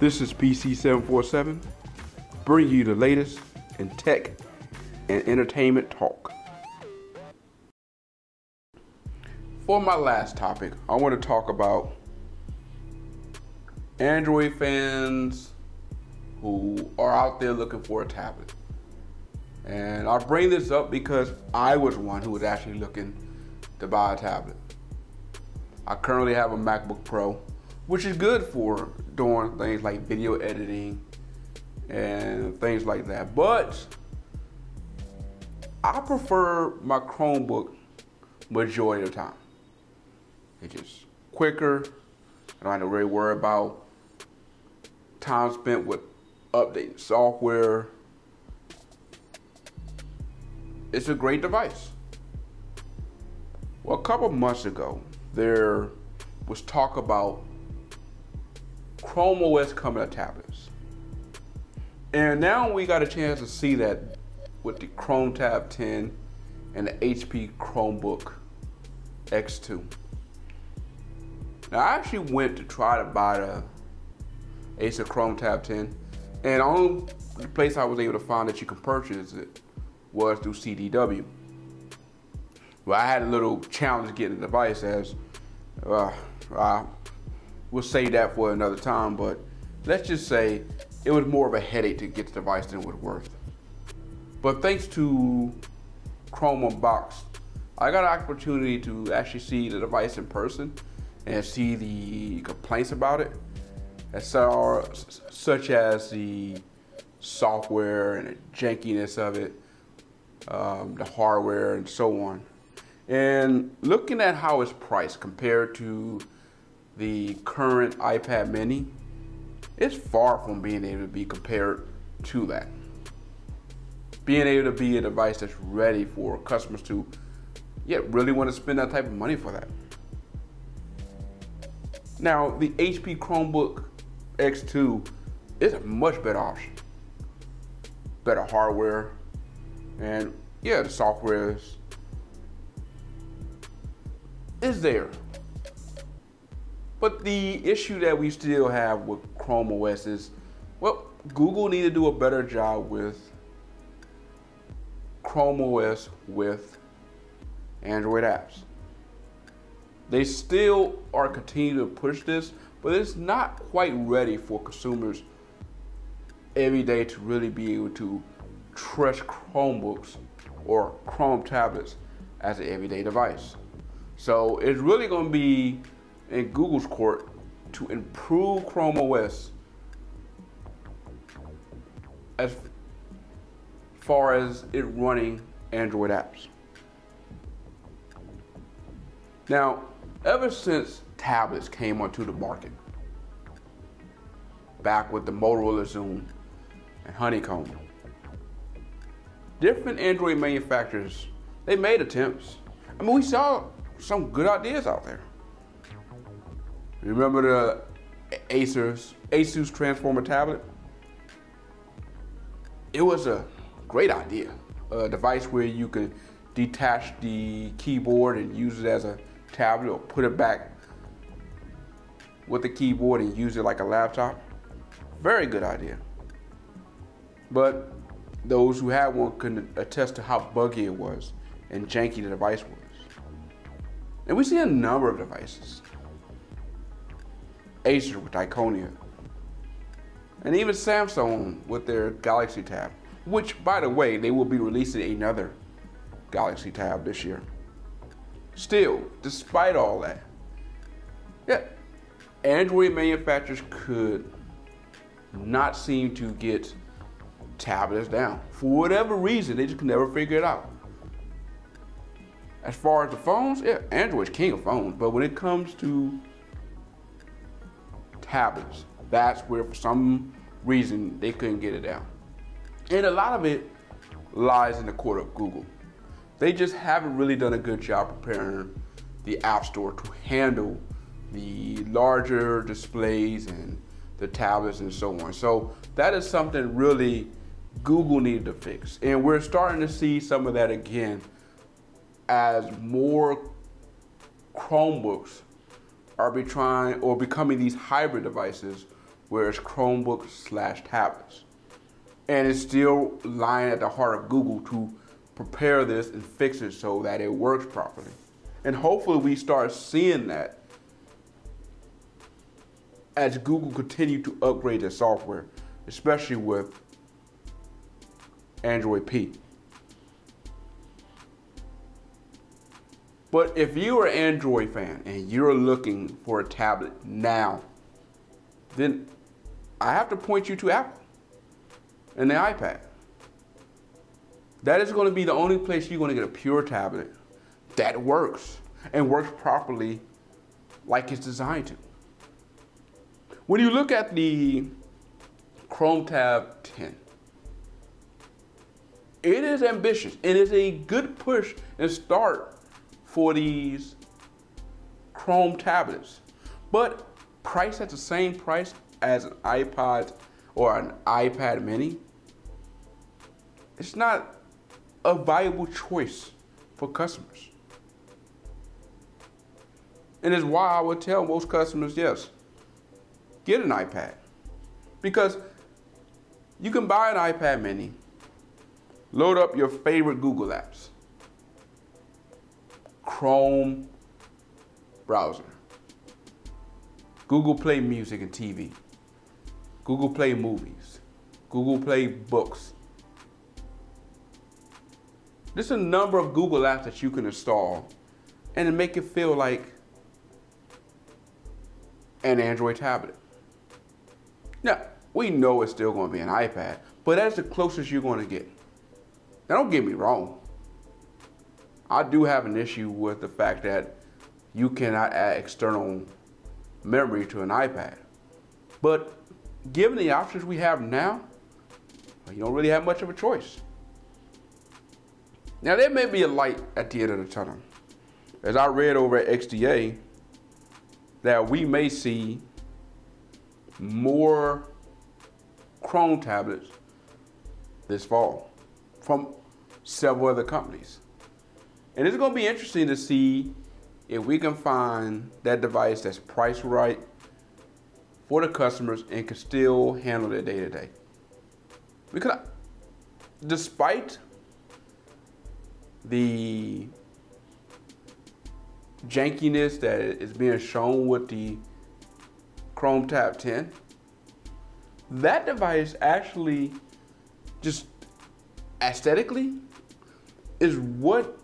This is PC747, bringing you the latest in tech and entertainment talk. For my last topic, I want to talk about Android fans who are out there looking for a tablet. And I bring this up because I was one who was actually looking to buy a tablet. I currently have a MacBook Pro, which is good for doing things like video editing and things like that. But I prefer my Chromebook majority of the time. It's just quicker. I don't have to really worry about time spent with updating software. It's a great device. Well, a couple months ago, there was talk about Chrome OS coming to tablets. And now we got a chance to see that with the Chrome Tab 10 and the HP Chromebook X2. Now, I actually went to try to buy the Acer Chrome Tab 10, and only the place I was able to find that you can purchase it was through CDW. Well, I had a little challenge getting the device, as we'll save that for another time, but let's just say it was more of a headache to get the device than it was worth. But thanks to Chrome Unboxed, I got an opportunity to actually see the device in person and see the complaints about it, such as the software and the jankiness of it, the hardware and so on. And looking at how it's priced compared to the current iPad Mini, it's far from being able to be compared to that. Being able to be a device that's ready for customers to really want to spend that type of money for that. Now, the HP Chromebook X2 is a much better option. Better hardware, and the software is there. But the issue that we still have with Chrome OS is, well, Google needs to do a better job with Chrome OS with Android apps. They still are continuing to push this, but it's not quite ready for consumers every day to really be able to trust Chromebooks or Chrome tablets as an everyday device. So it's really going to be in Google's court to improve Chrome OS as far as it running Android apps. Now, ever since tablets came onto the market, back with the Motorola Zoom and Honeycomb, different Android manufacturers, they made attempts. I mean, we saw some good ideas out there. Remember the Asus Transformer tablet? It was a great idea. A device where you can detach the keyboard and use it as a tablet, or put it back with the keyboard and use it like a laptop. Very good idea. But those who had one could attest to how buggy it was and janky the device was. And we see a number of devices. Acer with Iconia, and even Samsung with their Galaxy Tab, which, by the way, they will be releasing another Galaxy Tab this year. Still, despite all that, Android manufacturers could not seem to get tablets down. For whatever reason, they just can never figure it out. As far as the phones, Android's king of phones, but when it comes to tablets, that's where for some reason they couldn't get it down. And a lot of it lies in the court of Google. They just haven't really done a good job preparing the App Store to handle the larger displays and the tablets and so on. So that is something really Google needed to fix. And we're starting to see some of that again as more Chromebooks are becoming these hybrid devices whereas Chromebooks / tablets. And it's still lying at the heart of Google to prepare this and fix it so that it works properly. And hopefully we start seeing that as Google continue to upgrade their software, especially with Android P. But if you're an Android fan and you're looking for a tablet now, then I have to point you to Apple and the iPad. That is going to be the only place you're going to get a pure tablet that works and works properly like it's designed to. When you look at the Chrome Tab 10, it is ambitious. It is a good push and start for these Chrome tablets, but priced at the same price as an iPod or an iPad Mini, it's not a viable choice for customers. And it's why I would tell most customers, yes, get an iPad, because you can buy an iPad Mini, load up your favorite Google apps, Chrome browser, Google Play Music and TV, Google Play Movies, Google Play Books. There's a number of Google apps that you can install and make it feel like an Android tablet. Now, we know it's still going to be an iPad, but that's the closest you're going to get. Now, don't get me wrong. I do have an issue with the fact that you cannot add external memory to an iPad. But given the options we have now, you don't really have much of a choice. Now, there may be a light at the end of the tunnel. As I read over at XDA, that we may see more Chrome tablets this fall from several other companies. And it's going to be interesting to see if we can find that device that's priced right for the customers and can still handle their day-to-day. Because despite the jankiness that is being shown with the Chrome Tab 10, that device actually just aesthetically is what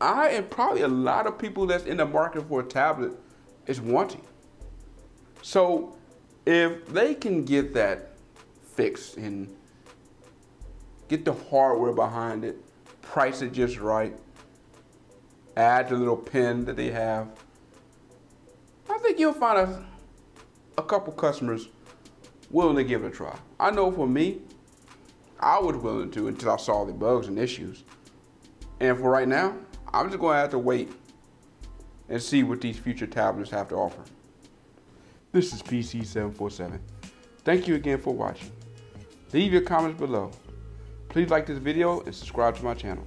I and probably a lot of people that's in the market for a tablet is wanting. So if they can get that fixed and get the hardware behind it, price it just right, add the little pin that they have, I think you'll find a couple customers willing to give it a try. I know for me, I was willing to until I saw the bugs and issues. And for right now, I'm just going to have to wait and see what these future tablets have to offer. This is PC747. Thank you again for watching. Leave your comments below. Please like this video and subscribe to my channel.